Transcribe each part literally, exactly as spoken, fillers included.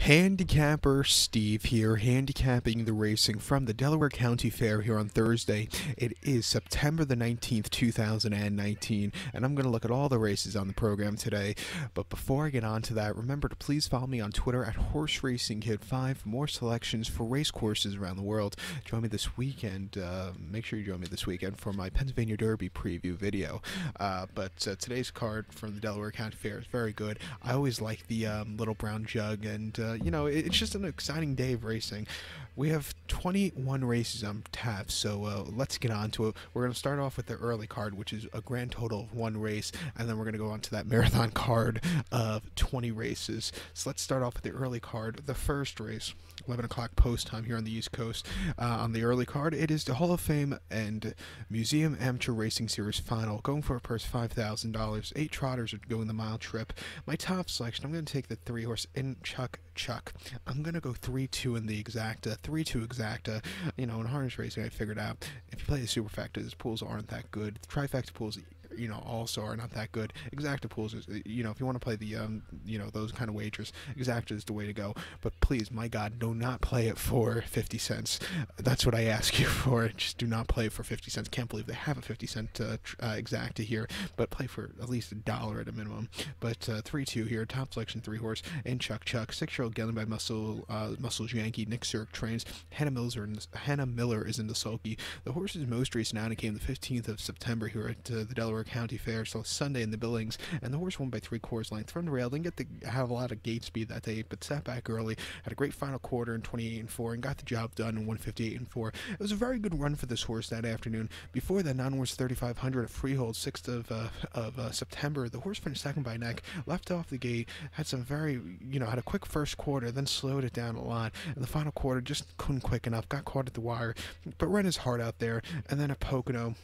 Handicapper Steve here, handicapping the racing from the Delaware County Fair here on Thursday. It is September the nineteenth, two thousand nineteen, and I'm going to look at all the races on the program today. But before I get on to that, remember to please follow me on Twitter at Horse Racing Kid five for more selections for race courses around the world. Join me this weekend, uh, make sure you join me this weekend for my Pennsylvania Derby preview video. Uh, but uh, today's card from the Delaware County Fair is very good. I always like the um, Little Brown Jug and uh, you know, it's just an exciting day of racing. We have twenty-one races on tap, so uh, let's get on to it. We're going to start off with the early card, which is a grand total of one race, and then we're going to go on to that marathon card of twenty races. So let's start off with the early card, the first race, eleven o'clock post time here on the East Coast. Uh, on the early card, it is the Hall of Fame and Museum Amateur Racing Series Final, going for a purse five thousand dollars. Eight trotters are going the mile trip. My top selection, I'm going to take the three-horse in Chuck Chuck. I'm going to go three two in the exacta, three two exacta. You know, in harness racing, I figured out if you play the superfectas, pools aren't that good. The trifecta pools, you know, also are not that good. Exacta pools is, you know, if you want to play the, um, you know, those kind of wagers, exacta is the way to go. But please, my God, do not play it for fifty cents. That's what I ask you for. Just do not play it for fifty cents. Can't believe they have a fifty cent uh, uh, exacta here, but play for at least a dollar at a minimum. But uh, three two here, top selection, three horse, and Chuck Chuck. Six-year-old gelding by Muscle, uh, Muscles Yankee, Nick Sirk trains. Hannah, Mills are in the, Hannah Miller is in the sulky. The horse's most race now came the fifteenth of September here at uh, the Delaware County Fair, so Sunday in the Billings, and the horse won by three quarters length from the rail. Didn't get to have a lot of gate speed that day, but sat back early, had a great final quarter in twenty-eight and four, and got the job done in one fifty-eight and four. It was a very good run for this horse that afternoon. Before that, non-horse thirty-five hundred at Freehold, sixth of September, the horse finished second by neck, left off the gate, had some very, you know, had a quick first quarter, then slowed it down a lot, and the final quarter just couldn't quick enough, got caught at the wire, but ran his heart out there. And then at Pocono,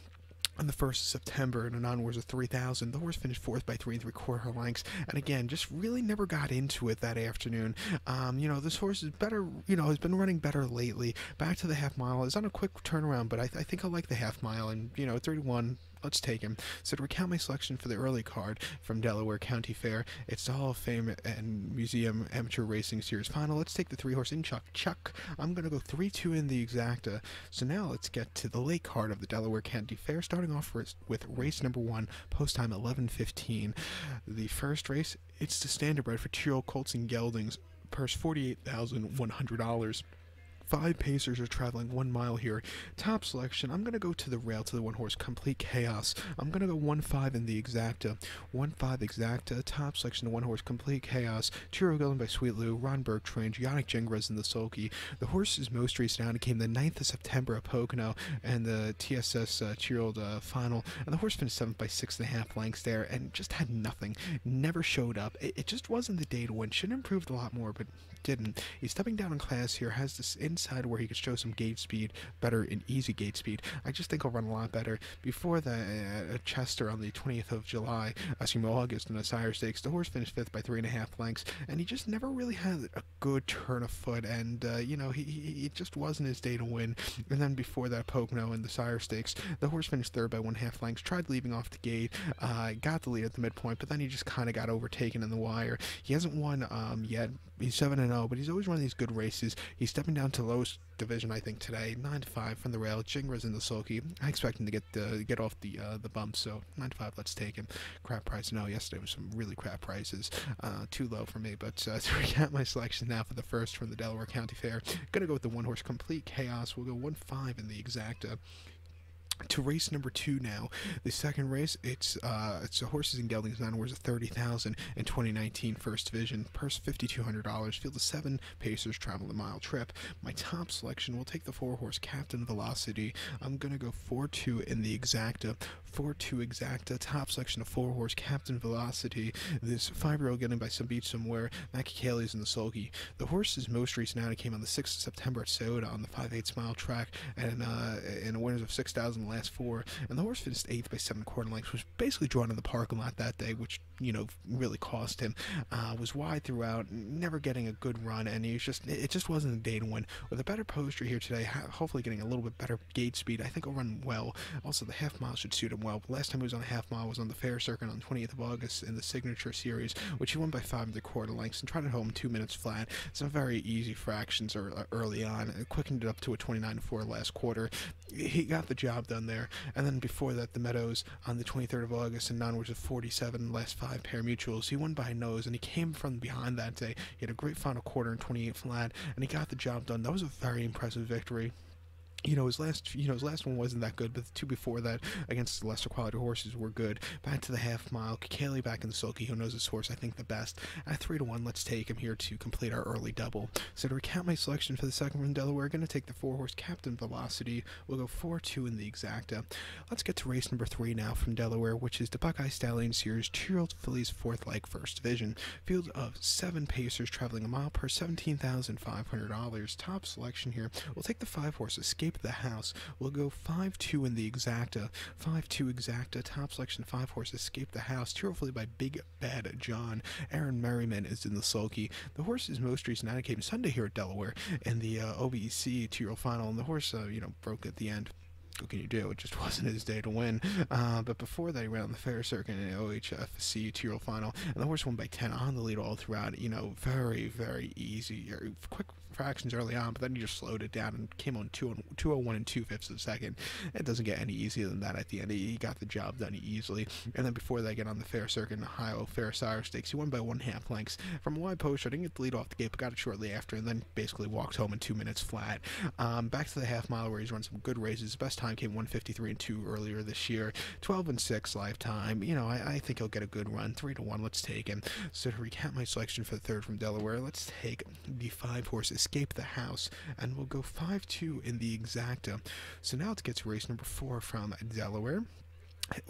on the first of September, in a non-horse of three thousand, the horse finished fourth by three and three quarter lengths, and again, just really never got into it that afternoon. Um, you know, this horse is better, you know, has been running better lately. Back to the half mile, is on a quick turnaround, but I, th I think I like the half mile, and, you know, thirty-one. Let's take him. So to recount my selection for the early card from Delaware County Fair, it's the Hall of Fame and Museum Amateur Racing Series Final. Let's take the three-horse in Chuck Chuck. I'm going to go three two in the exacta. So now let's get to the late card of the Delaware County Fair, starting off with race number one, post time eleven fifteen. The first race, it's the standardbred for two-year-old colts and geldings, purse forty-eight thousand one hundred dollars. Five pacers are traveling one mile here. Top selection, I'm going to go to the rail to the one horse, Complete Chaos. I'm going to go one five in the exacta. one five exacta, top selection to one horse, Complete Chaos. Tiro going by Sweet Lou, Ron Berg trained, Yannick Jengres in the sulky. The horse's most race down came the ninth of September at Pocono, and the T S S uh, two-year-old uh, final. And the horse finished seventh by six and a half lengths there, and just had nothing. Never showed up. It, it just wasn't the day to win. Should have improved a lot more, but didn't. He's stepping down in class here, has this in side where he could show some gate speed, better and easy gate speed. I just think he'll run a lot better. Before that, uh, Chester on the twentieth of July, excuse me, August, in the Sire Stakes, the horse finished fifth by three and a half lengths, and he just never really had a good turn of foot, and, uh, you know, he, he it just wasn't his day to win. And then before that, Pocono in the Sire Stakes, the horse finished third by one half lengths, tried leaving off the gate, uh, got the lead at the midpoint, but then he just kind of got overtaken in the wire. He hasn't won um, yet. He's seven and oh, but he's always run these good races. He's stepping down to lowest division, I think, today. nine to five from the rail. Jingra's in the sulky. I expect him to get the get off the uh, the bump, so nine to five, let's take him. Crap price. No, yesterday was some really crap prices. Uh, too low for me, but uh, to recap my selection now for the first from the Delaware County Fair, gonna go with the one horse, Complete Chaos. We'll go one five in the exacta. To race number two now, the second race, it's uh, it's a horses and geldings non-horse of thirty thousand in twenty nineteen First Division, purse fifty-two hundred dollars. Field of seven pacers, travel the mile trip. My top selection will take the four-horse Captain Velocity. I'm gonna go four two in the exacta, four two exacta. Top selection of four-horse Captain Velocity. This five-year-old getting by some beach somewhere. Mackie Caley's in the sulky. The horse's most recent outing came on the sixth of September at Scioto on the five eighths mile track, and uh, in winners of six thousand. the last four, and the horse finished eighth by seven quarter lengths, was basically drawn in the parking lot that day, which, you know, really cost him. Uh, was wide throughout, never getting a good run, and he was just, it just wasn't a day to win. With a better posture here today, hopefully getting a little bit better gate speed, I think he'll run well. Also, the half mile should suit him well. Last time he was on a half mile was on the fair circuit on the twentieth of August in the Signature Series, which he won by five and a quarter lengths and tried it home two minutes flat. Some very easy fractions early on, and quickened it up to a twenty-nine four last quarter. He got the job done there. And then before that, the Meadows on the twenty-third of August and onwards of forty-seven last five pair mutuals. He won by a nose, and he came from behind that day. He had a great final quarter in twenty-eight flat, and he got the job done. That was a very impressive victory. You know, his last, you know, his last one wasn't that good, but the two before that against the lesser quality horses were good. Back to the half mile, Kikali back in the sulky, who knows his horse, I think, the best. At three to one, let's take him here to complete our early double. So to recount my selection for the second from Delaware, going to take the four horse Captain Velocity. We'll go four two in the exacta. Let's get to race number three now from Delaware, which is the Buckeye Stallion Series two-year-old fillies fourth leg first division. Field of seven pacers traveling a mile per seventeen thousand five hundred dollars. Top selection here. We'll take the five horse Escape the House. We'll go five two in the exacta. five two exacta. Top selection, five horse Escape the House, cheerfully by Big Bad John. Aaron Merriman is in the sulky. The horse is most recent out. It came Sunday here at Delaware in the uh, O V C two-year-old final, and the horse, uh, you know, broke at the end. What can you do? It just wasn't his day to win. Uh, but before that, he ran on the fair circuit in an O H F C two-year-old final, and the horse won by ten on the lead all throughout. You know, very, very easy, quick fractions early on, but then he just slowed it down and came on two oh one and two-fifths of a second. It doesn't get any easier than that at the end. He got the job done easily. And then before that, again, on the fair circuit in Ohio, Fair Sire Stakes, he won by one half lengths from a wide poster. I didn't get the lead off the gate, but got it shortly after, and then basically walked home in two minutes flat. Um, back to the half mile, where he's run some good races. Best time came one fifty-three and two earlier this year, twelve and six lifetime. You know, I, I think he'll get a good run. Three to one, let's take him. So to recap my selection for the third from Delaware, let's take the five horse Escape the House, and we'll go five two in the exacta. So now let's get to race number four from Delaware,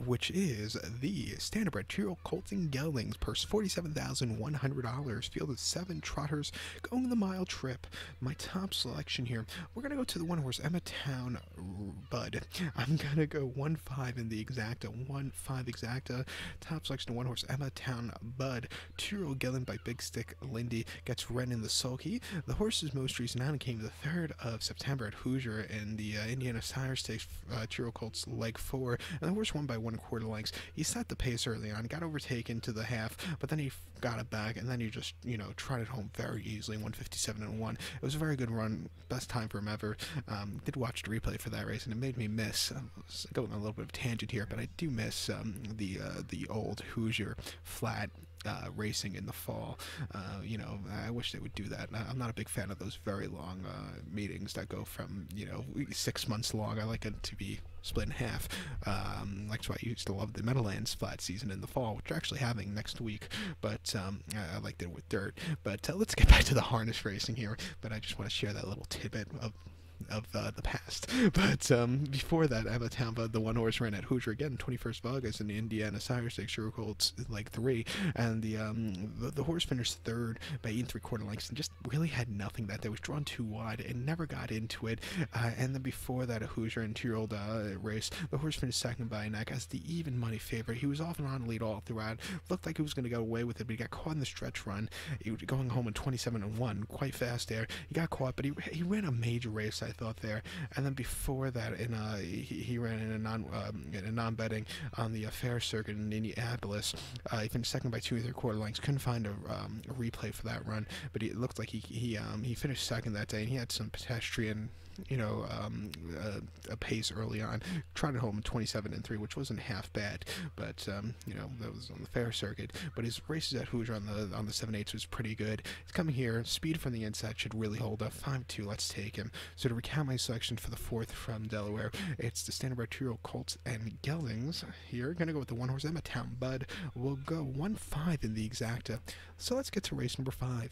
which is the standardbred two-year-old Colton Geldings, purse forty-seven thousand one hundred dollars, field of seven trotters, going the mile trip. My top selection here, we're going to go to the one horse Emmett Town Bud. I'm going to go one five in the exacta, one five exacta. Top selection, one horse Emmett Town Bud, two-year-old gelding by Big Stick Lindy, gets ran in the sulky. The horse's most recent outing came the third of September at Hoosier in the uh, Indiana Sire Stakes, uh, two-year-old Colts leg four, and the horse won by one quarter lengths. He set the pace early on, got overtaken to the half, but then he got it back, and then he just, you know, trotted home very easily, one fifty-seven and one. It was a very good run, best time for him ever. Um, did watch the replay for that race, and it made me miss, um, going a little bit of a tangent here, but I do miss um, the uh, the old Hoosier flat Uh, racing in the fall. Uh, you know, I wish they would do that. I'm not a big fan of those very long uh, meetings that go from, you know, six months long. I like it to be split in half. Um, that's why I used to love the Meadowlands flat season in the fall, which we're actually having next week, but um, I, I liked it with dirt. But uh, let's get back to the harness racing here, but I just want to share that little tidbit of of uh, the past. But um, before that, Emmett Town Bud, the one horse, ran at Hoosier again, twenty-first of August in the Indiana Sire Stakes, sure holds like three, and the, um, the the horse finished third by eight and three quarter lengths, and just really had nothing that day. Was drawn too wide and never got into it. Uh, and then before that, a Hoosier and two-year-old uh, race, the horse finished second by a neck as the even money favorite. He was off and on lead all throughout. Looked like he was going to go away with it, but he got caught in the stretch run. He was going home in twenty-seven and one, quite fast there. He got caught, but he he ran a major race, I thought, there. And then before that, in uh, he, he ran in a non um, in a non betting on the uh, fair circuit in Indianapolis. Uh, he finished second by two and three quarter lengths. Couldn't find a, um, a replay for that run, but it looked like he he um, he finished second that day, and he had some pedestrian, you know, um, uh, a pace early on. Trotted home twenty-seven and three, which wasn't half bad, but um, you know, that was on the fair circuit. But his races at Hoosier on the on the seven eights was pretty good. He's coming here. Speed from the inside should really hold up. Five two. Let's take him. So to recount my selection for the fourth from Delaware, it's the standardbred two-year-old Colts and Geldings. Here, gonna go with the one horse Emmett Town Bud. We'll go one five in the exacta. So let's get to race number five.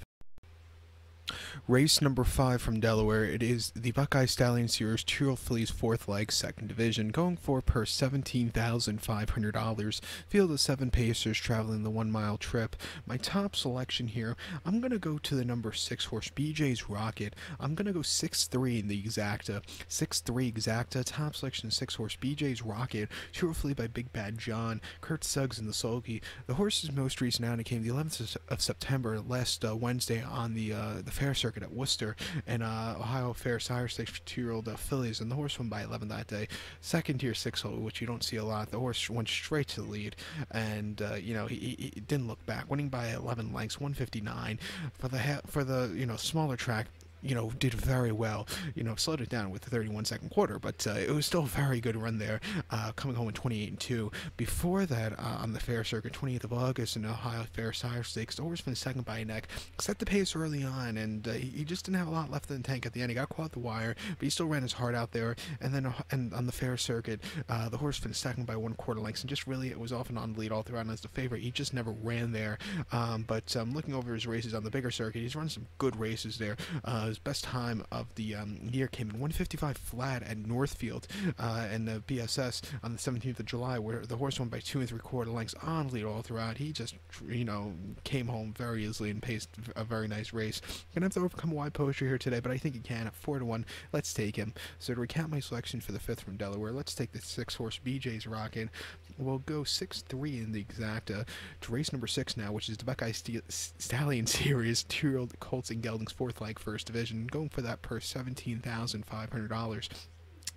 Race number five from Delaware. It is the Buckeye Stallion Series True Flea's fourth leg, second division, going for per seventeen thousand five hundred dollars. Field of seven pacers traveling the one mile trip. My top selection here, I'm going to go to the number six horse, B J's Rocket. I'm going to go six three in the exacta. six three exacta. Top selection, six horse, B J's Rocket. True Flea by Big Bad John. Kurt Suggs in the sulky. The horse's most recent outing came the eleventh of September, last uh, Wednesday, on the uh, the fair circuit at Worcester and uh, Ohio Fair Sire Stakes for two-year-old uh, fillies, and the horse won by eleven that day. Second tier six-hole, which you don't see a lot. The horse went straight to the lead, and uh, you know, he, he didn't look back, winning by eleven lengths, one fifty-nine for the ha for the you know smaller track. You know, did very well. You know, slowed it down with the thirty-one second quarter, but uh, it was still a very good run there, uh, coming home in twenty-eight and two. Before that, uh, on the fair circuit, twentieth of August in Ohio Fair Sire Stakes, the horse finished second by a neck, set the pace early on, and uh, he just didn't have a lot left in the tank at the end. He got caught at the wire, but he still ran his heart out there. And then, uh, and on the fair circuit, uh, the horse finished second by one quarter lengths, and just really, it was off and on the lead all throughout. And as the favorite, he just never ran there. Um, but um, looking over his races on the bigger circuit, he's run some good races there. Uh, best time of the um, year came in one fifty-five flat at Northfield uh, and the B S S on the seventeenth of July, where the horse won by two and three quarter lengths on lead all throughout. He just, you know, came home very easily and paced a very nice race. Gonna have to overcome a wide poster here today, but I think he can. At four to one, let's take him. So to recap my selection for the fifth from Delaware, let's take the six horse B J's Rocket. We'll go six three in the exacta to race number six now, which is the Buckeye St Stallion Series two-year-old colts and geldings fourth leg first division, going for that purse seventeen thousand five hundred dollars.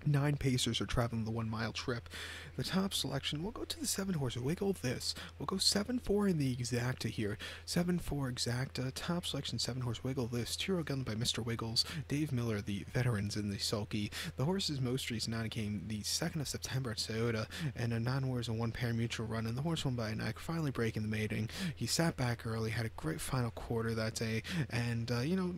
Nine pacers are traveling the one mile trip. The top selection, we'll go to the seven horse, Wiggle This. We'll go seven four in the exacta here. seven four exacta. Top selection, seven horse, Wiggle This. Two-year-old gelding by Mister Wiggles. Dave Miller, the veterans in the sulky. The horse's most recent outing came the second of September at Scioto, and a non-winners and one pair mutual run, and the horse won by a neck, finally breaking the mating. He sat back early, had a great final quarter that day, and, uh, you know,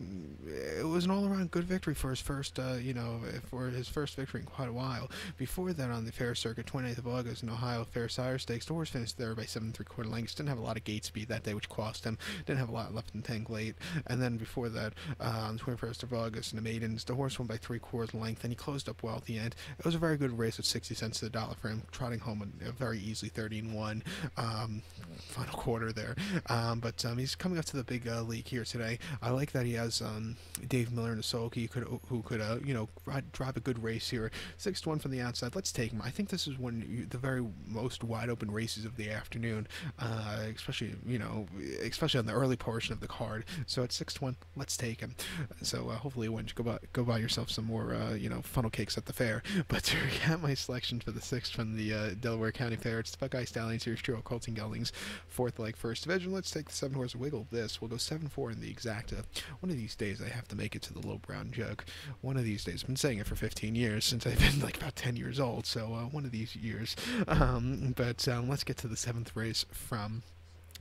it was an all-around good victory for his first, uh, you know, for his first victory in quite a while. Before that, on the fair circuit, twenty-eighth of August in Ohio Fair Sire Stakes, the horse finished there by seven and three quarter lengths. Didn't have a lot of gate speed that day, which cost him. Didn't have a lot left in the tank late. And then before that, uh, on the twenty-first of August in the maidens, the horse won by three quarters length, and he closed up well at the end. It was a very good race with sixty cents to the dollar for him, trotting home a very easily thirteen and one um, final quarter there. Um, but um, he's coming up to the big uh, league here today. I like that he has um, Dave Miller in the sulky, who could, who could uh, you know, ride, drive a good race here. six to one from the outside. Let's take him. I think this is one of the very most wide open races of the afternoon, uh, especially, you know, especially on the early portion of the card. So at six to one, let's take him. So uh, hopefully you win. Go buy, go buy yourself some more, uh, you know, funnel cakes at the fair. But to recap my selection for the sixth from the uh, Delaware County Fair, it's the Buckeye Stallion Series True Colts and Geldings, fourth leg first division. Let's take the seven horse Wiggle This. We'll go seven four in the exacta. One of these days I have to make it to the low brown jug. One of these days. I've been saying it for fifteen years. Since I've been like about ten years old, so uh, one of these years. Um, but um, let's get to the seventh race from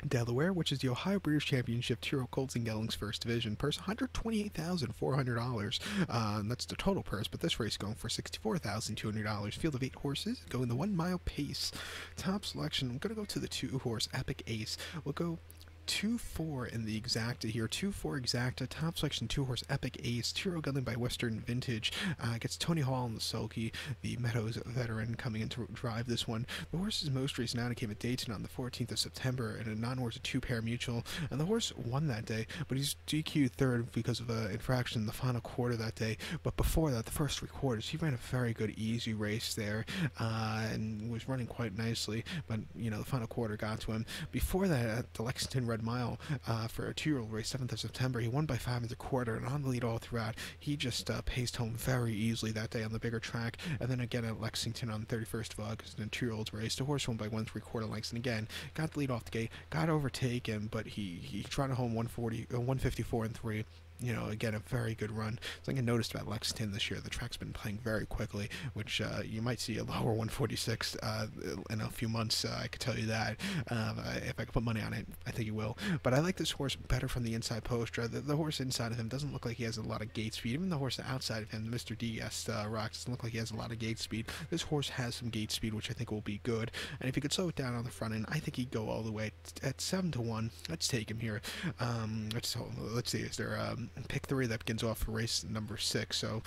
Delaware, which is the Ohio Breeders' Championship two-year-old colts and geldings first division, purse one hundred twenty-eight thousand four hundred dollars. Uh, and that's the total purse, but this race going for sixty-four thousand two hundred dollars. Field of eight horses, going the one-mile pace. Top selection, I'm going to go to the two-horse Epic Ace. We'll go two four in the exacta here. two four exacta. Top selection, two horse Epic Ace. Two-year-old gelding by Western Vintage. Uh, gets Tony Hall in the sulky, the Meadows veteran coming in to drive this one. The horse's most recent outing came at Dayton on the fourteenth of September in a non-horse two-pair mutual, and the horse won that day, but he's D Q'd third because of an infraction in the final quarter that day. But before that, the first three quarters, he ran a very good, easy race there, uh, and was running quite nicely, but, you know, the final quarter got to him. Before that, at the Lexington Red Mile uh, for a two-year-old race, seventh of September. He won by five and a quarter, and on the lead all throughout. He just uh, paced home very easily that day on the bigger track, and then again at Lexington on the thirty-first of August in a two-year-old's race. The horse won by one three-quarter lengths, and again got the lead off the gate, got overtaken, but he he trotted home one forty, uh, one fifty-four and three. You know, again, a very good run. Something I noticed about Lexington this year, the track's been playing very quickly, which uh, you might see a lower one forty-six uh, in a few months. Uh, I could tell you that. Um, if I could put money on it, I think you will. go. But I like this horse better from the inside post. The, the horse inside of him doesn't look like he has a lot of gate speed. Even the horse outside of him, Mister D S uh, Rocks, doesn't look like he has a lot of gate speed. This horse has some gate speed, which I think will be good. And if he could slow it down on the front end, I think he'd go all the way. At seven to one, let's take him here. Um, let's, let's see, is there um, pick three that begins off for race number six? So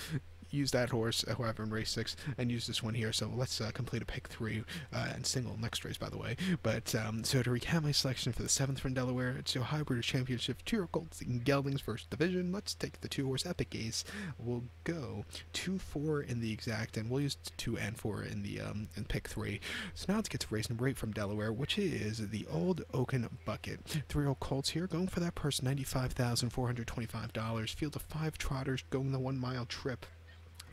use that horse, however, in race six, and use this one here. So let's uh, complete a pick three uh, and single next race, by the way. But um, so to recap my selection for the seventh from Delaware, it's your hybrid championship, two-year-old colts and geldings first division. Let's take the two-horse Epic Ace. We'll go two four in the exact, and we'll use two and four in the um in pick three. So now let's get to race number eight from Delaware, which is the Old Oaken Bucket. Three-year-old colts here, going for that purse, ninety-five thousand four hundred twenty-five dollars. Field of five trotters going the one-mile trip.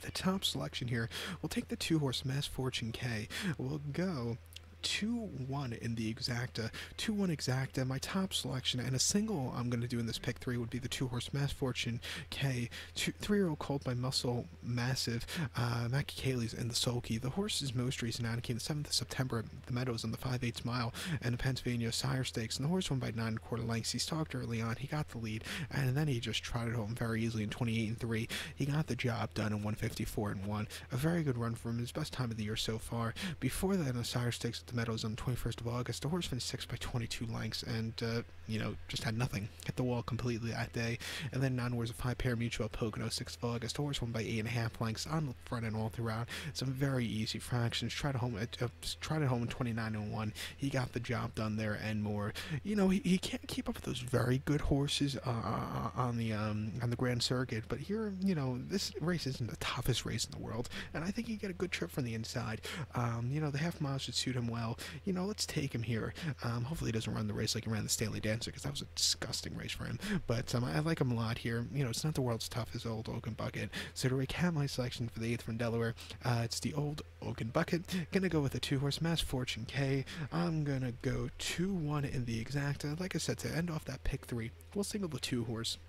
The top selection here, we'll take the two-horse Mass Fortune K. We'll go two one in the exacta, two one exacta, my top selection, and a single I'm going to do in this pick three would be the two-horse Mass Fortune K, two, three-year-old colt by Muscle Massive, uh, Mackie Cayley's in the sulky. The horse's most recent out came the seventh of September at the Meadows on the five eighths mile and the Pennsylvania Sire Stakes, and the horse won by nine and a quarter lengths. He stalked early on, he got the lead, and then he just trotted home very easily in twenty-eight and three. He got the job done in one fifty-four and one. A very good run for him, his best time of the year so far. Before that, in the Sire Stakes Meadows on the twenty-first of August, the horse finished sixth by twenty-two lengths, and uh, you know, just had nothing, hit the wall completely that day. And then nine was a five pair mutual Pocono, sixth of August, the horse won by eight and a half lengths on the front and all throughout. Some very easy fractions, tried home at uh, tried at home in twenty-nine and one. He got the job done there and more. You know, he, he can't keep up with those very good horses uh, on the um, on the Grand Circuit, but here, you know, this race isn't the toughest race in the world, and I think he get a good trip from the inside. Um, you know, the half mile should suit him well. You know, let's take him here. Um, hopefully he doesn't run the race like he ran the Stanley Dancer, because that was a disgusting race for him. But um, I like him a lot here. You know, it's not the world's toughest Old Oaken Bucket. So to recap my selection for the eighth from Delaware, uh, it's the Old Oaken Bucket. Gonna go with the two-horse Mass Fortune K. I'm gonna go two one in the exacta. Like I said, to end off that pick three, we'll single the two-horse.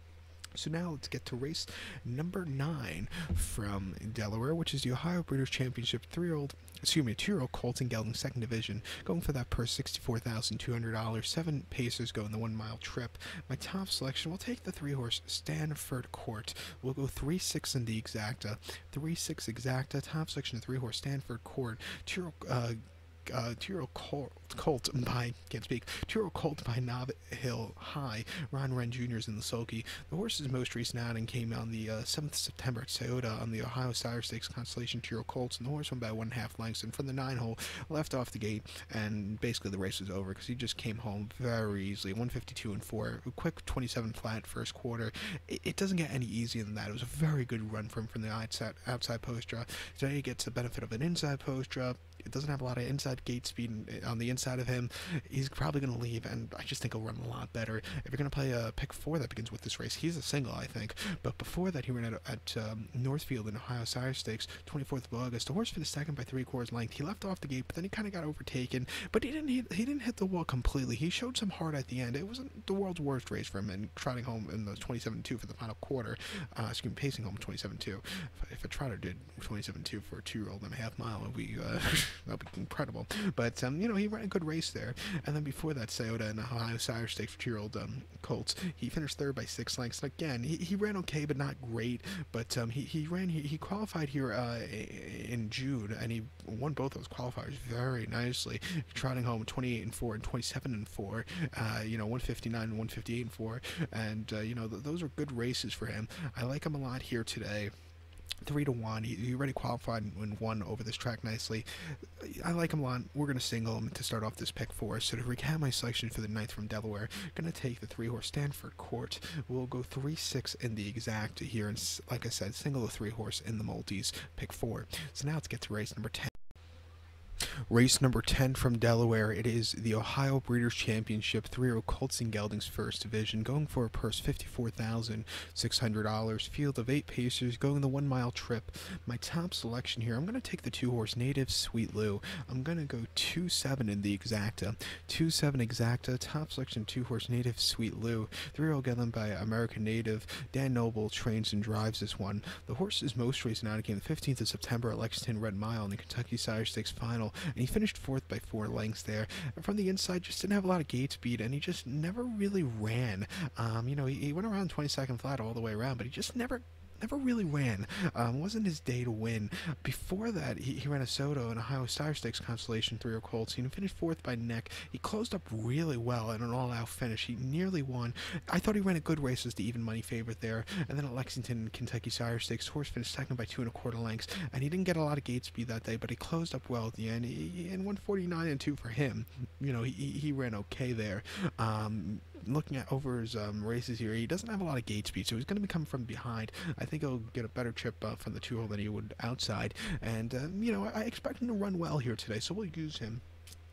So now let's get to race number nine from Delaware, which is the Ohio Breeders' Championship three-year-old, excuse me, two-year-old colts and gelding second division, going for that purse, sixty-four thousand two hundred dollars, seven paces go in the one-mile trip. My top selection, we'll take the three-horse Stanford Court. We'll go three six in the exacta, three six exacta, top selection of three-horse Stanford Court, two-year-old uh, Uh, two-year-old colt, colt by can't speak. Two-year-old colt by Nob Hill High. Ron Wren Junior is in the sulky. The horse's most recent outing came on the uh, seventh of September at Scioto on the Ohio Sire Stakes Constellation Two-year-old colts, and the horse won by one and a half lengths. And from the nine hole, left off the gate, and basically the race was over because he just came home very easily. one fifty-two and four, a quick twenty-seven flat first quarter. It, it doesn't get any easier than that. It was a very good run from from the outside outside post draw. Today he gets the benefit of an inside post draw. It doesn't have a lot of inside gate speed on the inside of him. He's probably going to leave, and I just think he'll run a lot better. If you're going to play a pick four that begins with this race, he's a single, I think. But before that, he ran at, at um, Northfield in Ohio Sire Stakes, twenty-fourth of August. The horse finished second by three quarters length. He left off the gate, but then he kind of got overtaken. But he didn't hit, he didn't hit the wall completely. He showed some heart at the end. It wasn't the world's worst race for him, and trotting home in the twenty-seven two for the final quarter. Uh, excuse me, pacing home twenty-seven two. If, if a trotter did twenty-seven two for a two-year-old and a half mile, we uh, that would be incredible. But, um, you know, he ran a good race there. And then before that, Scioto and Ohio Sire Stakes for two-year-old um, colts. He finished third by six lengths. Again, he, he ran okay, but not great. But um, he, he ran, he, he qualified here uh, in June, and he won both those qualifiers very nicely. Trotting home twenty-eight and four and twenty-seven and four, uh, you know, one fifty-nine and one fifty-eight and four. And, uh, you know, th those are good races for him. I like him a lot here today. Three to one. He, he already qualified and won over this track nicely. I like him a lot. We're going to single him to start off this pick four. So to recap my selection for the ninth from Delaware, going to take the three-horse Stanford Court. We'll go three six in the exact here, and like I said, single the three-horse in the multis, pick four. So now let's get to race number ten. Race number ten from Delaware, it is the Ohio Breeders' Championship three-year-old colts and geldings first division, going for a purse fifty-four thousand six hundred dollars, field of eight pacers, going the one-mile trip. My top selection here, I'm going to take the two-horse Native Sweet Lou. I'm going to go two seven in the exacta, two seven exacta, top selection two-horse Native Sweet Lou, three-year-old gelding by American Native. Dan Noble trains and drives this one. The horse's most recent outing came the fifteenth of September at Lexington Red Mile in the Kentucky Sire Stakes final. and he finished fourth by four lengths there. From the inside, just didn't have a lot of gate speed, and he just never really ran. Um, you know, he, he went around twenty-second flat all the way around, but he just never... never really ran. Um, wasn't his day to win. Before that, he, he ran a Scioto and Ohio Sire Stakes Constellation three-year colt. So he finished fourth by neck. He closed up really well in an all-out finish. He nearly won. I thought he ran a good race as the even money favorite there. And then at Lexington, Kentucky Sire Stakes, horse finished second by two and a quarter lengths. And he didn't get a lot of gate speed that day, but he closed up well at the end. He, and one forty-nine and two for him. You know, he, he ran okay there. Um, looking at over his um, races here, he doesn't have a lot of gate speed, so he's going to be coming from behind. I think he'll get a better chip uh, from the two-hole than he would outside, and um, you know, I expect him to run well here today, so we'll use him.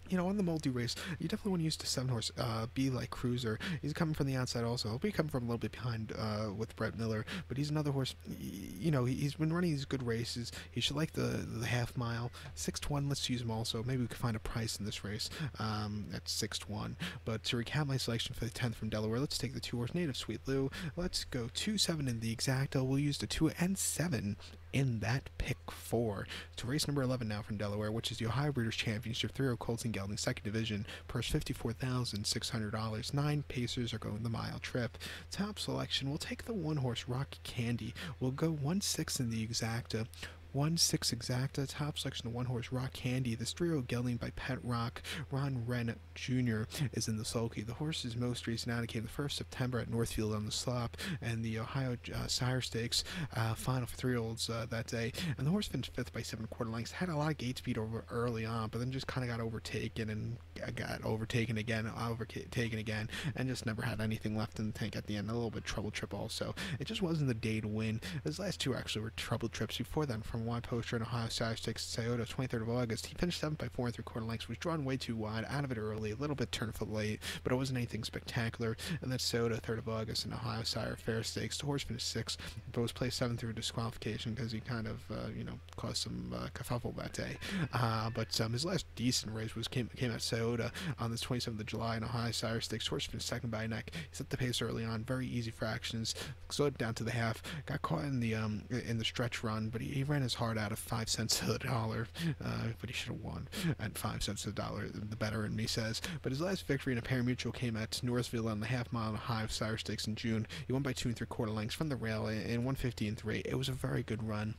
You know, on the multi race, you definitely want to use the seven horse uh, Be Like Cruiser. He's coming from the outside also. He'll be coming from a little bit behind uh, with Brett Miller, but he's another horse. You know, he's been running these good races. He should like the, the half mile. six to one, let's use him also. Maybe we could find a price in this race um, at six to one. But to recap my selection for the tenth from Delaware, let's take the two horse Native Sweet Lou. Let's go two seven in the exacta. We'll use the two and seven in that pick four. To race number eleven now from Delaware, which is the Ohio Breeders' Championship three-year colts and gelding second division, purse fifty-four thousand six hundred dollars. Nine pacers are going the mile trip. Top selection, we'll take the one-horse Rocky Candy. We'll go one six in the exacta. one six exacta, top selection of one horse Rock Candy. This three-year-old gelding by Pet Rock. Ron Wren Junior is in the sulky. The horse's most recent outing came the first of September at Northfield on the slop, and the Ohio uh, Sire Stakes uh, final for three-year-olds uh, that day. And the horse finished fifth by seven quarter lengths. Had a lot of gate speed over early on, but then just kind of got overtaken and got overtaken again, overtaken again, and just never had anything left in the tank at the end. A little bit trouble trip also. It just wasn't the day to win. His last two actually were trouble trips before them from Y Poster in Ohio Sire Stakes, Scioto, twenty-third of August. He finished seventh by four and three quarter lengths, was drawn way too wide, out of it early, a little bit turned for late, but it wasn't anything spectacular. And that's Scioto, third of August in Ohio Sire Fair Stakes. The horse finished sixth, but was placed seventh through disqualification because he kind of, uh, you know, caused some uh, kerfuffle that day. Uh, but um, his last decent race was came, came at Scioto on the twenty-seventh of July in Ohio Sire Stakes. Horse finished second by a neck. He set the pace early on, very easy fractions, slowed down to the half, got caught in the um, in the stretch run, but he, he ran his heart out of five cents to the dollar, uh, but he should have won at five cents to the dollar, the better in me says. But his last victory in a pari-mutuel came at Northfield on the half mile and a half Sire Stakes in June. He won by two and three quarter lengths from the rail in one fifty and three. It was a very good run.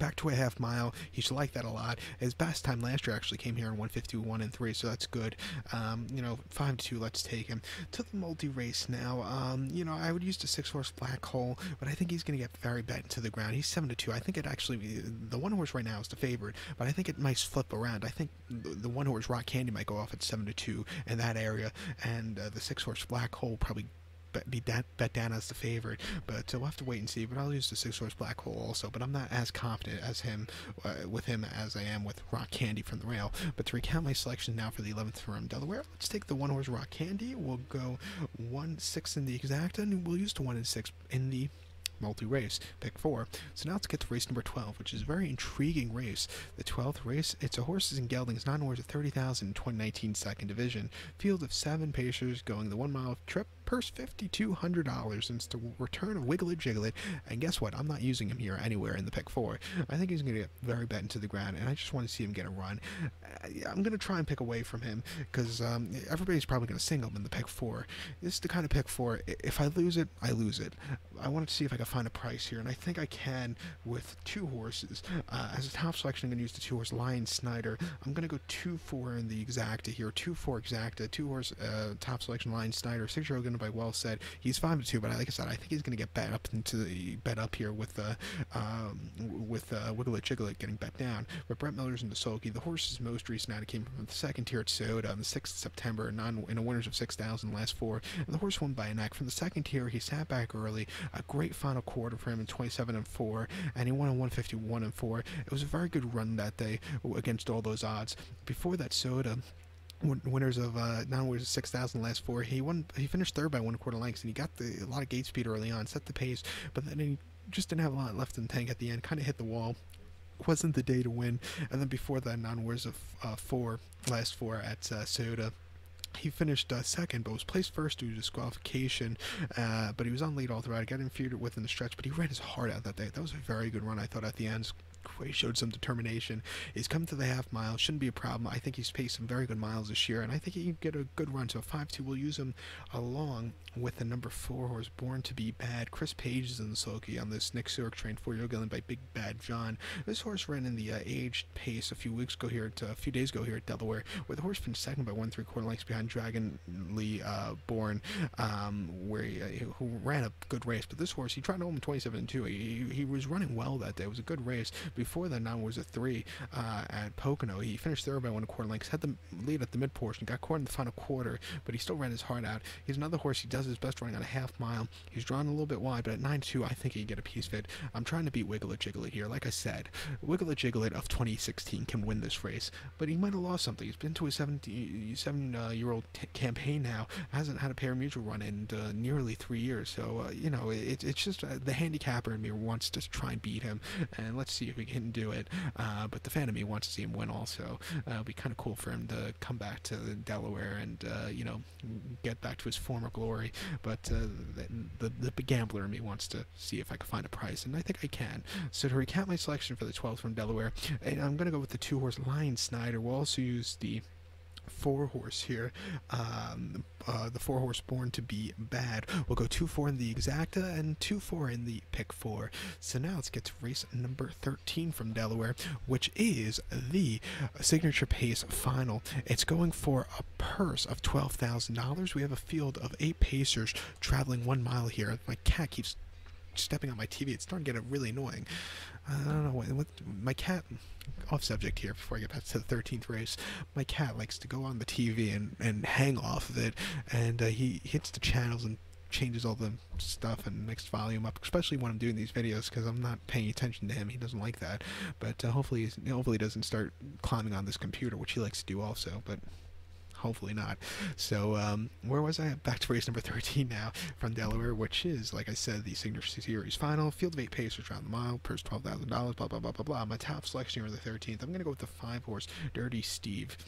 Back to a half mile, he should like that a lot. His best time last year actually came here in one fifty-one and three, so that's good. Um, you know, five to two, let's take him. To the multi race now, um, you know, I would use the six horse Black Hole, but I think he's going to get very bent to the ground. He's seven to two. I think it actually, the one horse right now is the favorite, but I think it might flip around. I think the, the one horse Rock Candy might go off at seven to two in that area, and uh, the six horse Black Hole probably be bet down as the favorite, but uh, we'll have to wait and see. But I'll use the six horse Black Hole also, but I'm not as confident as him uh, with him as I am with Rock Candy from the rail. But to recount my selection now for the eleventh from Delaware, let's take the one horse Rock Candy. We'll go one six in the exacta, and we'll use the one and six in the multi-race, pick four. So now let's get to race number twelve, which is a very intriguing race. The twelfth race, it's a horses and geldings, non-horse of thirty thousand in twenty nineteen second division. Field of seven pacers going the one mile trip, purse fifty-two hundred dollars since the return of Wiggly Jiggly. And guess what? I'm not using him here anywhere in the pick four. I think he's going to get very bent into the ground, and I just want to see him get a run. I'm going to try and pick away from him because um, everybody's probably going to single him in the pick four. This is the kind of pick four, if I lose it, I lose it. I wanted to see if I could find a price here, and I think I can with two horses. Uh, as a top selection, I'm going to use the two horse Lion Snyder. I'm going to go two four in the exacta here, two four exacta, two horse uh, top selection Lion Snyder, six-year-old going to by well said. He's five to two, but like I said, I think he's going to get bet up into the bet up here with uh, um, with uh, Wiggle It Jigglet getting bet down. But Brett Miller's in the sulky. The horse's most recent outing came from the second tier at Scioto on the sixth of September, non in a winners of six thousand last four. And the horse won by a neck. From the second tier, he sat back early. A great final quarter for him in twenty-seven and four, and he won on one fifty-one and four. It was a very good run that day against all those odds. Before that, Scioto winners of uh, non-winners of six thousand last four. He won. He finished third by one quarter lengths, and he got the, a lot of gate speed early on, set the pace, but then he just didn't have a lot left in the tank at the end. Kind of hit the wall. Wasn't the day to win. And then before that, non-winners of uh, four last four at uh, Scioto. He finished uh, second, but was placed first due to disqualification, uh, but he was on lead all throughout. He got interfered with in the stretch, but he ran his heart out that day. That was a very good run, I thought, at the end. He showed some determination. He's come to the half mile. Shouldn't be a problem. I think he's paced some very good miles this year, and I think he can get a good run. So five two, we'll use him along with the number four horse, Born to be Bad. Chris Page is in the sulky on this Nick Sirk trained four-year-old gelding by Big Bad John. This horse ran in the uh, aged pace a few weeks ago here, at, uh, a few days ago here at Delaware, where the horse finished second by one three-quarter lengths behind Dragon Lee uh, Born, um, where he, uh, who ran a good race. But this horse, he tried to home twenty-seven and two. He, he was running well that day. It was a good race. Before that, nine was a three uh, at Pocono. He finished third by one quarter lengths, had the lead at the mid portion, got caught in the final quarter, but he still ran his heart out. He's another horse. He does his best running on a half mile. He's drawn a little bit wide, but at nine two, I think he can get a piece of it. I'm trying to beat Wiggle Jiggly here. Like I said, Wiggle Jiggly of twenty sixteen can win this race, but he might have lost something. He's been to a seventy-seven-year-old uh, campaign now, hasn't had a pari-mutuel run in uh, nearly three years. So, uh, you know, it, it's just uh, the handicapper in me wants to try and beat him, and let's see if we can do it, uh, but the fan of me wants to see him win also. Uh, it'll be kind of cool for him to come back to Delaware and, uh, you know, get back to his former glory, but uh, the, the, the gambler in me wants to see if I can find a price, and I think I can. So to recap my selection for the twelfth from Delaware, and I'm going to go with the two-horse Lion Snyder. We'll also use the four horse here, um, uh, the four horse Born to be Bad. We'll go two four in the exacta and two four in the pick four. So now let's get to race number thirteen from Delaware, which is the Signature Pace Final. It's going for a purse of twelve thousand dollars. We have a field of eight pacers traveling one mile here. My cat keeps stepping on my T V. It's starting to get really annoying. I don't know what, what my cat. Off subject here before I get back to the thirteenth race. My cat likes to go on the T V and and hang off of it, and uh, he hits the channels and changes all the stuff and makes volume up, especially when I'm doing these videos, because I'm not paying attention to him. He doesn't like that, but uh, hopefully he's, hopefully he doesn't start climbing on this computer, which he likes to do also, but hopefully not. So, um, where was I? Back to race number thirteen now from Delaware, which is, like I said, the Signature Series Final. Field of eight pacers around the mile, purse twelve thousand dollars, blah, blah, blah, blah, blah. My top selection here in the thirteenth, I'm going to go with the five-horse Dirty Steve.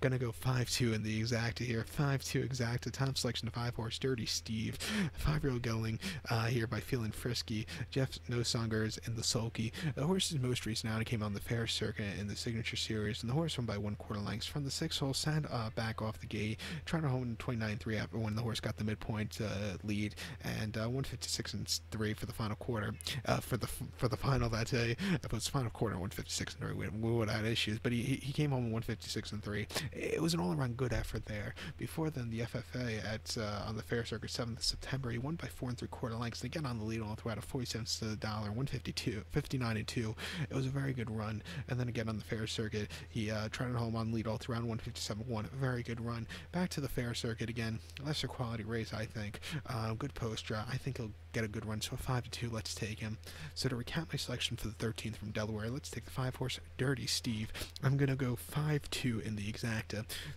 Gonna go five two in the exacta here. five two exacta. Top selection to five horse Dirty Steve. Five-year-old gelding uh, here by Feeling Frisky. Jeff Nosunger's in the sulky. The horse's most recent outing came on the fair circuit in the Signature Series, and the horse won by one quarter lengths from the six hole. Sand uh, back off the gate, trying to hold twenty-nine three after when the horse got the midpoint uh, lead, and uh, one fifty-six and three for the final quarter. Uh, for the for the final that day, if it was final quarter, one fifty-six and three, we, we would have had issues, but he he came home with one fifty-six and three. It was an all-around good effort there. Before then, the F F A at uh, on the fair circuit, seventh of September, he won by four and three-quarter lengths. And again, on the lead all throughout, a forty-seven cents to the dollar, one fifty-two, fifty-nine and two. It was a very good run. And then again on the fair circuit, he uh, trotted home on lead all throughout, one fifty-seven one. A very good run. Back to the fair circuit again. Lesser quality race, I think. Uh, good post draw. I think he'll get a good run. So a five to two. Let's take him. So to recap my selection for the thirteenth from Delaware, let's take the five-horse Dirty Steve. I'm gonna go five two in the exact.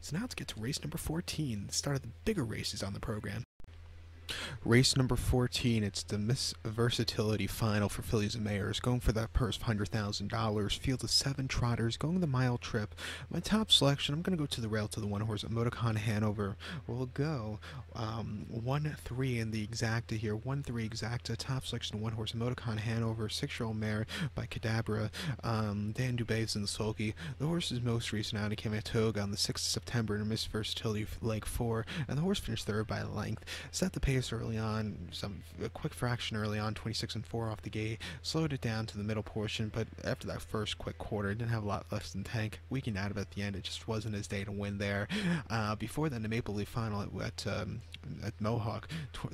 So now let's get to race number fourteen, the start of the bigger races on the program. Race number fourteen, it's the Miss Versatility Final for fillies and mares, going for that purse of one hundred thousand dollars, field of seven trotters, going the mile trip. My top selection, I'm going to go to the rail to the one horse, Modicon Hanover. We'll go um, one three in the exacta here, one three exacta, top selection, one horse, Modicon Hanover, six-year-old mare by Kadabra. Um, Dan Dubé's in the sulky. The horse's most recent outing came at Toga on the sixth of September in Miss Versatility Leg four, and the horse finished third by length. Set the pace early on, some a quick fraction early on, twenty-six and four off the gate, slowed it down to the middle portion, but after that first quick quarter, it didn't have a lot left in the tank, weakened out of it at the end. It just wasn't his day to win there. Uh, before then, the Maple Leaf Final at, at, um, at Mohawk,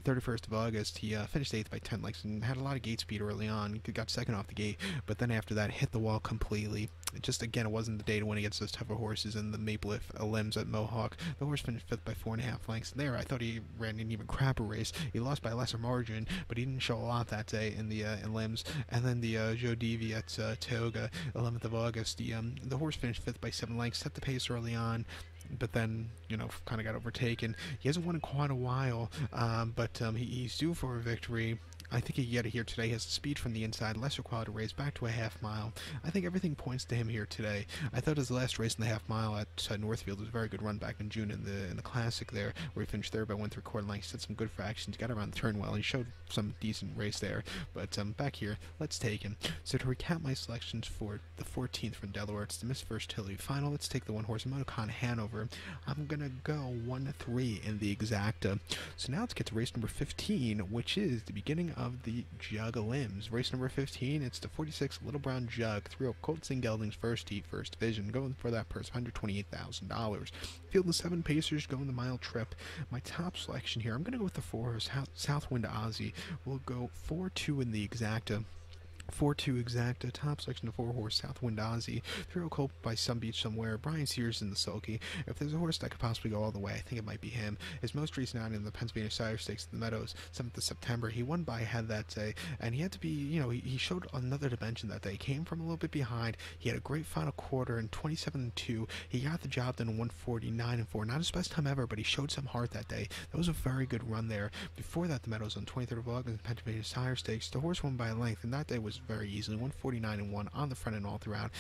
thirty-first of August, he uh, finished eighth by ten lengths and had a lot of gate speed early on, got second off the gate, but then after that, hit the wall completely. It just, again, it wasn't the day to win against those tougher horses and the Maple Leaf Limbs at Mohawk. The horse finished fifth by four and a half lengths. There, I thought he ran an even crapper race. He lost by a lesser margin, but he didn't show a lot that day in the uh, in limbs. And then the uh, Joe Devi at uh, Toga, eleventh of August. The um, the horse finished fifth by seven lengths, set the pace early on, but then, you know, kind of got overtaken. He hasn't won in quite a while, um, but um, he, he's due for a victory. I think he can get it here today. He has the speed from the inside, lesser quality race, back to a half mile. I think everything points to him here today. I thought his last race in the half mile at uh, Northfield was a very good run back in June in the in the Classic there, where he finished third by one three quarter lengths. Did some good fractions, got around the turn well, and he showed some decent race there. But um, back here, let's take him. So to recap my selections for the fourteenth from Delaware, it's the Miss First Hilly final. Let's take the one horse Modicon Hanover. I'm gonna go one three in the exacta. So now let's get to race number fifteen, which is the beginning of the Jug Limbs. Race number fifteen, it's the forty-six Little Brown Jug, three oh Colts and Geldings, first heat, first division, going for that purse, one hundred twenty-eight thousand dollars. Field and seven Pacers going the mile trip. My top selection here, I'm gonna go with the four horse Southwind Ozzy. We'll go four two in the exacta. four two exacta, top selection of four horse Southwind Ozzy, three oh Colt by Sun Beach Somewhere, Brian Sears in the sulky. If there's a horse that could possibly go all the way, I think it might be him. His most recent outing in the Pennsylvania Sire Stakes in the Meadows, seventh of September, he won by a head that day, and he had to be, you know, he, he showed another dimension that day. He came from a little bit behind, he had a great final quarter in twenty-seven and two, he got the job done in one forty-nine and four, not his best time ever, but he showed some heart that day. That was a very good run there. Before that, the Meadows on twenty-third of August in the Pennsylvania Sire Stakes, the horse won by a length, and that day was very easily one forty-nine and one on the front and all around.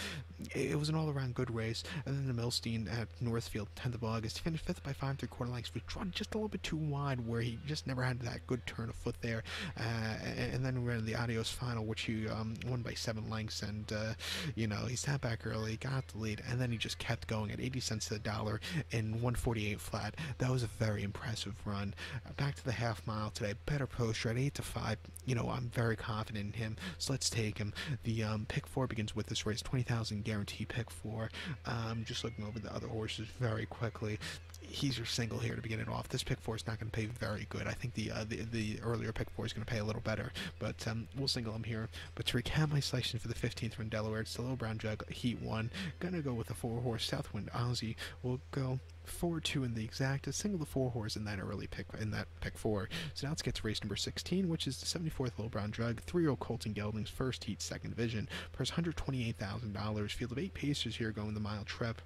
It was an all-around good race. And then the Milstein at Northfield, tenth of August, finished fifth by five three quarter lengths, which drawn just a little bit too wide, where he just never had that good turn of foot there. Uh, and, and then we ran the Adios final, which he um, won by seven lengths. And uh, you know, he sat back early, got the lead, and then he just kept going at eighty cents to the dollar in one forty-eight flat. That was a very impressive run. Uh, back to the half mile today, better poster at eight to five. You know, I'm very confident in him. So let's take him. The um, pick four begins with this race, twenty thousand guarantee pick four. Um, just looking over the other horses very quickly. He's your single here to begin it off. This pick four is not going to pay very good. I think the, uh, the the earlier pick four is going to pay a little better, but um, we'll single him here. But to recap my selection for the fifteenth from Delaware, it's the Little Brown Jug, heat one. Gonna go with the four horse Southwind Ozzy. We'll go four two in the exacta, single the four horse in that early pick in that pick four. So now let's get to race number sixteen, which is the seventy-fourth Little Brown Jug, three oh Colts and Geldings, first heat, second division, purse one hundred twenty-eight thousand dollars. Field of eight Pacers here going the mile trip.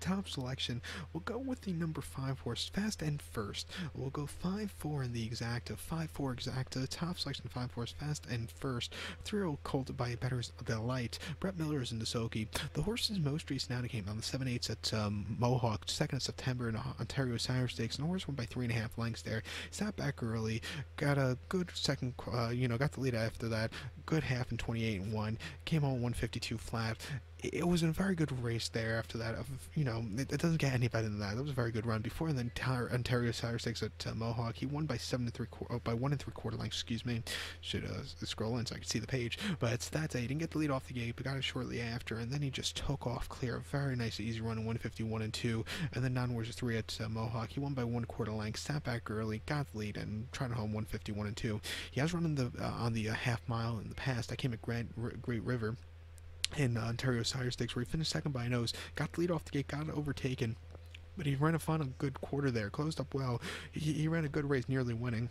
Top selection, we'll go with the number five horse Fast and First. We'll go five four in the exacta, five four exacta, top selection five horse Fast and First, three oh Colt by Better's Delight, Brett Miller is in the sulky. The horse's most recent outing came on the seven eights at um, Mohawk, second of September in Ontario Sire Stakes, and the horse won by three and a half lengths there. Sat back early, got a good second, uh, you know, got the lead after that, good half in twenty-eight and one, came on one fifty-two flat. It was a very good race there after that. You know, it, it doesn't get any better than that. That was a very good run. Before the entire Ontario Sire Stakes at uh, Mohawk, he won by seven and three quarter, oh, by one and three quarter lengths. Excuse me. Should uh, scroll in so I could see the page. But that day he didn't get the lead off the gate, but got it shortly after, and then he just took off clear. Very nice, easy run in one fifty one and two, and then nine warriors three at uh, Mohawk. He won by one quarter length, sat back early, got the lead, and tried to home one fifty one and two. He has run in the uh, on the uh, half mile in the past. I came at Grand R Great River in uh, Ontario Sire Stakes, where he finished second by a nose, got the lead off the gate, got overtaken, but he ran a final good quarter there, closed up well. He, he ran a good race, nearly winning.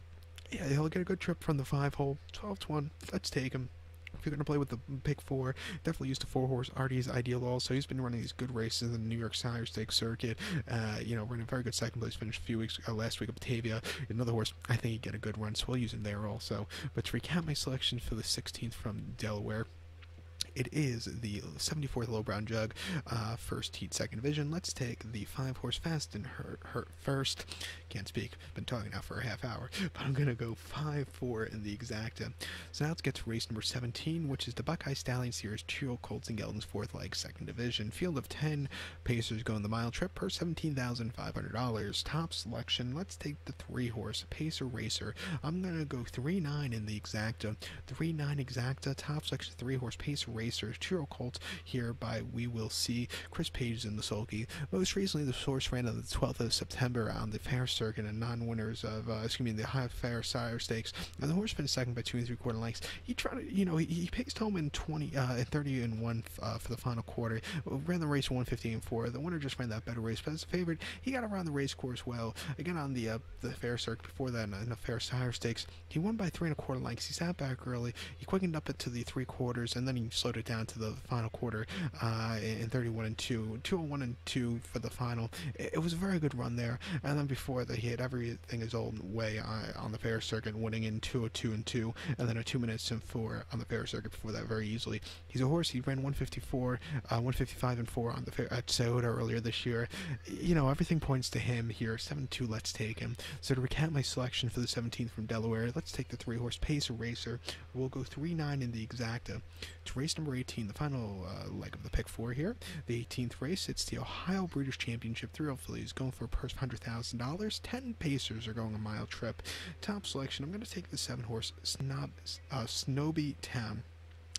Yeah, he'll get a good trip from the five hole, twelve to one, let's take him. If you're going to play with the pick four, definitely use the four horse Artie's Ideal also. He's been running these good races in the New York Sire Stakes circuit. Uh, you know, running a very good second place finish a few weeks uh, last week at Batavia. Another horse, I think he'd get a good run, so we'll use him there also. But to recap my selection for the sixteenth from Delaware, it is the seventy-fourth Little Brown Jug, uh, first heat, second division. Let's take the five horse Fast and her, her First. Can't speak. Been talking now for a half hour, but I'm gonna go five four in the exacta. So now let's get to race number seventeen, which is the Buckeye Stallion Series, two oh Colts and Geldings, fourth leg, second division. Field of ten Pacers going the mile trip per seventeen thousand five hundred dollars. Top selection. Let's take the three horse Pacer Racer. I'm gonna go three nine in the exacta, three nine exacta. Top selection three horse Pacer Racer. two oh Colts here by We Will See. Chris Page is in the sulky. Most recently, the source ran on the twelfth of September on the fair circuit and non-winners of, uh, excuse me, the High Fair Sire Stakes. And the horse finished second by two and three quarter lengths. He tried to, you know, he, he paced home in twenty, uh, thirty and one uh, for the final quarter. Ran the race one fifteen and four. The winner just ran that better race, but as a favorite, he got around the race course well. Again on the uh, the fair circuit before that in, in the Fair Sire Stakes, he won by three and a quarter lengths. He sat back early. He quickened up it to the three quarters, and then he slowed slowed it down to the final quarter uh, in thirty-one and two, two oh one and two for the final. It, it was a very good run there. And then before that, he had everything his own way uh, on the fair circuit, winning in two oh two and two, and then a two minutes and four on the fair circuit before that very easily. He's a horse. He ran one fifty-four, uh, one fifty-five and four on the fair at Scioto earlier this year. You know, everything points to him here. seven two, let's take him. So to recount my selection for the seventeenth from Delaware, let's take the three-horse Pace Racer. We'll go three nine in the exacta. It's race number eighteen, the final uh, leg of the pick four here. The eighteenth race, it's the Ohio Breeders' Championship. Three-year-old fillies going for a purse of one hundred thousand dollars. ten Pacers are going a mile trip. Top selection, I'm going to take the seven-horse Snob, uh, Snobby Town.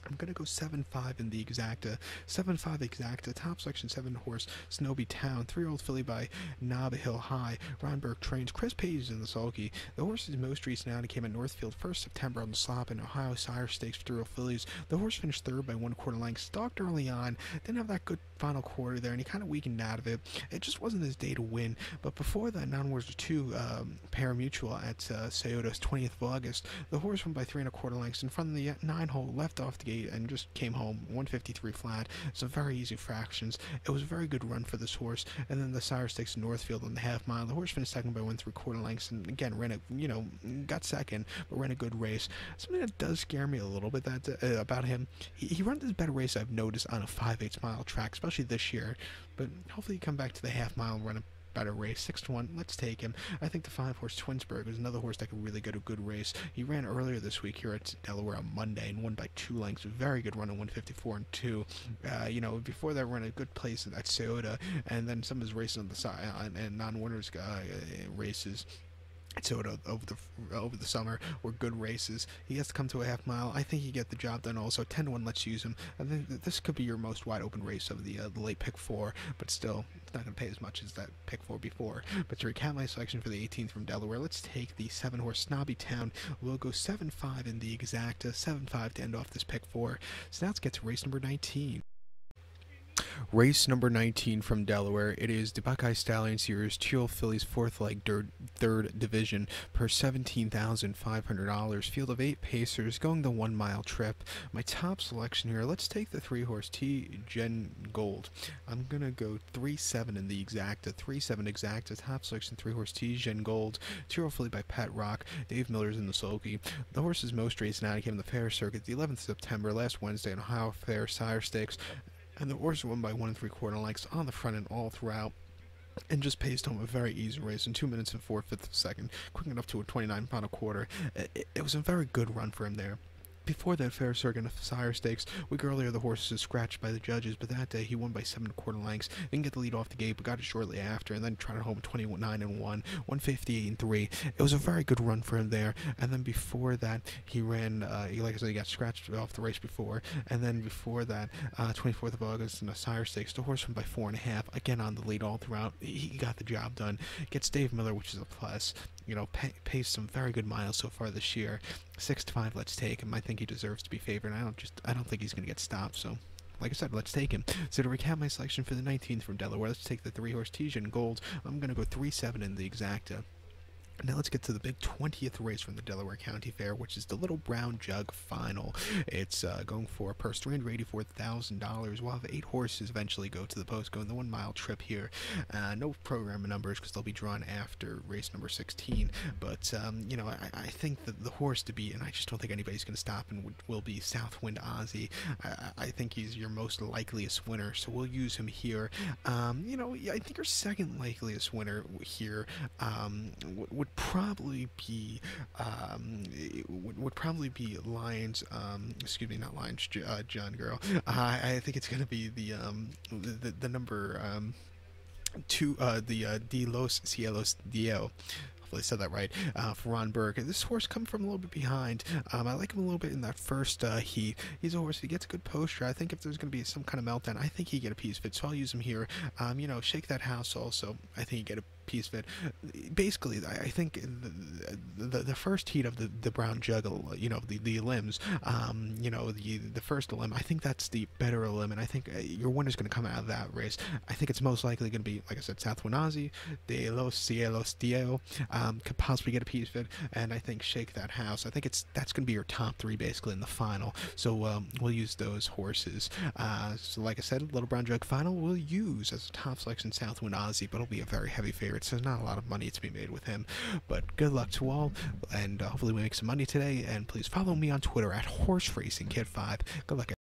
I'm going to go seven five in the exacta. seven five exacta. Top selection, seven horse Snobby Town. Three-year-old filly by Knob Hill High. Ron Burke trains. Chris Page is in the sulky. The horse's most recent outing came at Northfield first September on the slop in Ohio Sire Stakes for three-year-old fillies. The horse finished third by one quarter length. Stalked early on. Didn't have that good final quarter there, and he kind of weakened out of it. It just wasn't his day to win. But before that, non-wars two um, paramutual at uh, Scioto's twentieth of August, the horse won by three and a quarter lengths in front of the nine-hole, left off the gate, and just came home. one fifty-three flat. So very easy fractions. It was a very good run for this horse. And then the Sire Stakes in Northfield on the half mile. The horse finished second by one three quarter lengths, and again ran a you know got second, but ran a good race. Something that does scare me a little bit that uh, about him. He, he runs his better race I've noticed on a five eighths mile track, especially this year. But hopefully he come back to the half mile and run a better race. Six to one, let's take him. I think the five horse Twinsburg was another horse that could really get a good race. He ran earlier this week here at Delaware on Monday and won by two lengths. Very good run at one fifty-four and two. Uh, you know, before that, ran a good place at Scioto, and then some of his races on the side uh, and non-winners uh, races. So over the over the summer were good races. He has to come to a half mile. I think he get the job done. Also ten to one, let's use him. I think that this could be your most wide open race of the, uh, the late pick four, but still it's not going to pay as much as that pick four before. But to recap my selection for the eighteenth from Delaware, let's take the seven horse Snobby Town. We'll go seven five in the exacta, seven five to end off this pick four. So now let's get to race number nineteen. Race number nineteen from Delaware. It is the Buckeye Stallion Series two-year-old fillies fourth leg third division per seventeen thousand five hundred dollars. Field of eight Pacers going the one mile trip. My top selection here, let's take the three horse T Gen Gold. I'm going to go three seven in the exacta, three seven exacta. Top selection, three horse T Gen Gold. Two-year-old filly by Pat Rock. Dave Miller's in the sulky. The horse's most recent outing came in the fair circuit the eleventh of September, last Wednesday, in Ohio Fair Sire Stakes. And the horse won by one and three quarter lengths on the front and all throughout, and just paced home a very easy race in two minutes and four fifths of a second, quick enough to a twenty-nine final quarter. It, it was a very good run for him there. Before that fair circuit of Sire Stakes, week earlier the horse was scratched by the judges, but that day he won by seven and a quarter lengths. Didn't get the lead off the gate, but got it shortly after, and then trotted home twenty-nine and one, one fifty-eight and three. It was a very good run for him there. And then before that, he ran, uh, he, like I said, he got scratched off the race before. And then before that, uh, twenty-fourth of August in the Sire Stakes, the horse won by four and a half, again on the lead all throughout. He got the job done. Gets Dave Miller, which is a plus. You know, pay, pays some very good miles so far this year. Six to five, let's take him. I think he deserves to be favored. I don't just I don't think he's going to get stopped. So, like I said, let's take him. So to recap my selection for the nineteenth from Delaware, let's take the three-horse Tijan Gold. I'm going to go three seven in the exacta. Now let's get to the big twentieth race from the Delaware County Fair, which is the Little Brown Jug Final. It's uh, going for a purse three hundred eighty-four thousand dollars. We'll have eight horses eventually go to the post, going the one-mile trip here. Uh, no program numbers because they'll be drawn after race number sixteen. But um, you know, I, I think that the horse to beat, and I just don't think anybody's going to stop, and will be Southwind Ozzy. I, I think he's your most likeliest winner, so we'll use him here. Um, you know, I think your second likeliest winner here um, would. probably be um would, would probably be Lions um excuse me not Lions uh, John Girl. I I think it's gonna be the um the the, the number um two uh the uh De Los Cielos Dio. I said that right, uh, for Ron Burke. This horse come from a little bit behind. Um, I like him a little bit in that first uh, heat. He's a horse, he gets a good posture. I think if there's going to be some kind of meltdown, I think he get a piece of it, so I'll use him here. Um, you know, Shake That House also, I think he get a piece of it. Basically, I think the the, the first heat of the, the brown juggle, you know, the, the limbs, um, you know, the the first limb, I think that's the better limb, and I think your winner's going to come out of that race. I think it's most likely going to be, like I said, South Winazi, De Los Cielos Dio, um, could possibly get a piece of it, and I think Shake That House. I think it's that's going to be your top three, basically, in the final. So um, we'll use those horses. Uh, so like I said, Little Brown Jug final we'll use as a top selection South Winazi, but it'll be a very heavy favorite, so there's not a lot of money to be made with him. But good luck to all, and uh, hopefully we make some money today, and please follow me on Twitter at Horse Racing Kid five. Good luck,